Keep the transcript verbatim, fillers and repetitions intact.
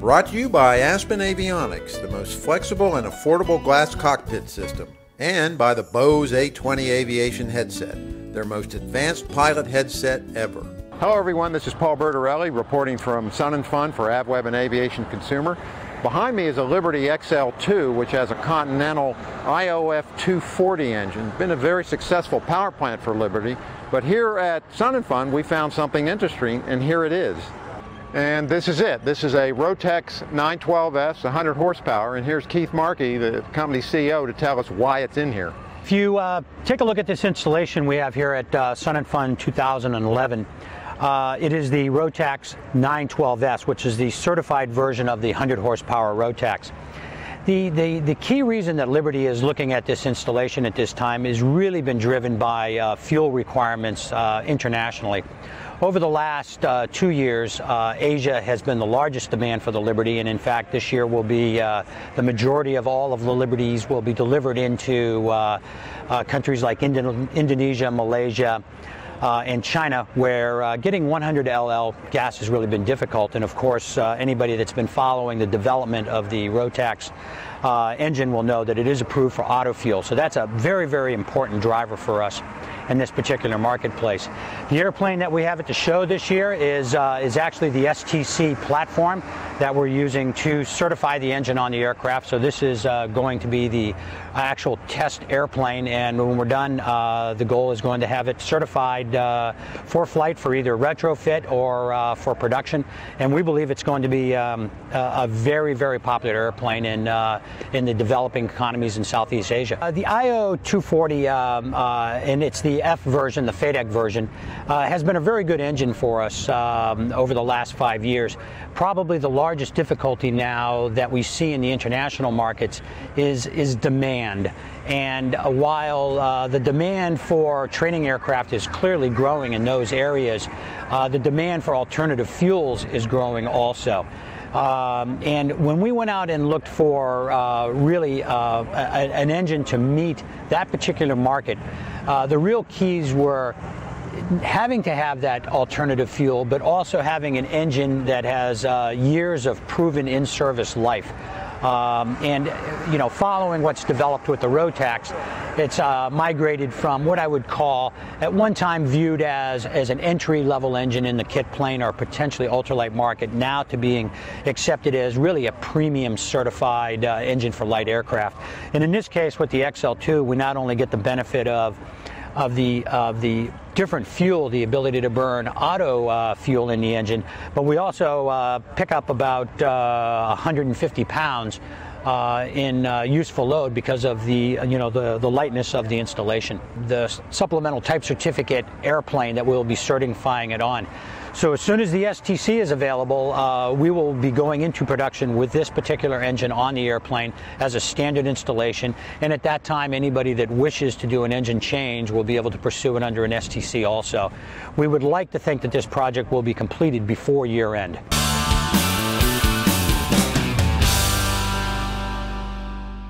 Brought to you by Aspen Avionics, the most flexible and affordable glass cockpit system, and by the Bose A twenty aviation headset, their most advanced pilot headset ever. Hello everyone, this is Paul Bertorelli reporting from Sun and Fun for AvWeb and Aviation Consumer. Behind me is a Liberty X L two, which has a Continental I O F two forty engine. It's been a very successful power plant for Liberty, but here at Sun and Fun we found something interesting, and here it is. And this is it. This is a Rotax nine twelve S, one hundred horsepower, and here's Keith Markley, the company C E O, to tell us why it's in here. If you uh, take a look at this installation we have here at uh, Sun and Fun two thousand eleven, Uh, it is the Rotax nine twelve S, which is the certified version of the one hundred horsepower Rotax. The, the, the key reason that Liberty is looking at this installation at this time has really been driven by uh, fuel requirements uh, internationally. Over the last uh, two years, uh, Asia has been the largest demand for the Liberty, and in fact this year will be uh, the majority of all of the Liberties will be delivered into uh, uh, countries like Indo- Indonesia, Malaysia, Uh, in China, where uh, getting one hundred L L gas has really been difficult. And of course, uh, anybody that's been following the development of the Rotax uh, engine will know that it is approved for auto fuel. So that's a very, very important driver for us in this particular marketplace. The airplane that we have at the show this year is, uh, is actually the S T C platform that we're using to certify the engine on the aircraft. So this is uh, going to be the actual test airplane, and when we're done, uh, the goal is going to have it certified Uh, for flight for either retrofit or uh, for production, and we believe it's going to be um, a, a very, very popular airplane in uh, in the developing economies in Southeast Asia. Uh, the I O two forty, um, uh, and it's the F version, the FADEC version, uh, has been a very good engine for us um, over the last five years. Probably the largest difficulty now that we see in the international markets is is demand. And while uh, the demand for training aircraft is clearly growing in those areas, uh, the demand for alternative fuels is growing also. Um, and when we went out and looked for uh, really uh, a, an engine to meet that particular market, uh, the real keys were having to have that alternative fuel, but also having an engine that has uh, years of proven in-service life. Um, and, you know, following what's developed with the Rotax, it's uh, migrated from what I would call, at one time viewed as, as an entry-level engine in the kit plane or potentially ultralight market, now to being accepted as really a premium certified uh, engine for light aircraft. And in this case, with the X L two, we not only get the benefit of of the of the different fuel, the ability to burn auto uh, fuel in the engine, but we also uh, pick up about uh, one hundred fifty pounds uh, in uh, useful load because of the you know the the lightness of the installation. The supplemental type certificate airplane that we'll be certifying it on. So as soon as the S T C is available, uh, we will be going into production with this particular engine on the airplane as a standard installation, and at that time anybody that wishes to do an engine change will be able to pursue it under an S T C also. We would like to think that this project will be completed before year end.